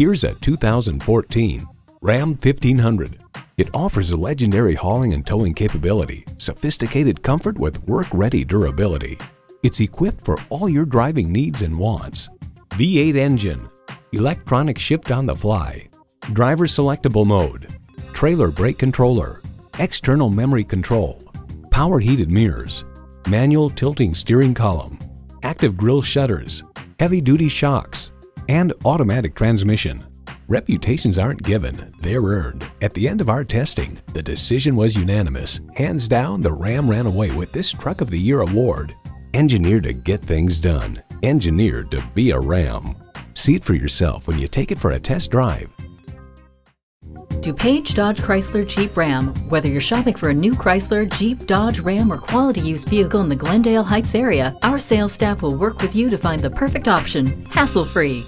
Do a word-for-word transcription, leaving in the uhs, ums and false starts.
Here's a two thousand fourteen Ram fifteen hundred. It offers a legendary hauling and towing capability, sophisticated comfort with work-ready durability. It's equipped for all your driving needs and wants. V eight engine, electronic shift on the fly, driver selectable mode, trailer brake controller, external memory control, power heated mirrors, manual tilting steering column, active grille shutters, heavy-duty shocks, and automatic transmission. Reputations aren't given, they're earned. At the end of our testing, the decision was unanimous. Hands down, the Ram ran away with this Truck of the Year award. Engineered to get things done. Engineered to be a Ram. See it for yourself when you take it for a test drive. DuPage Dodge Chrysler Jeep Ram. Whether you're shopping for a new Chrysler, Jeep, Dodge, Ram, or quality used vehicle in the Glendale Heights area, our sales staff will work with you to find the perfect option, hassle-free.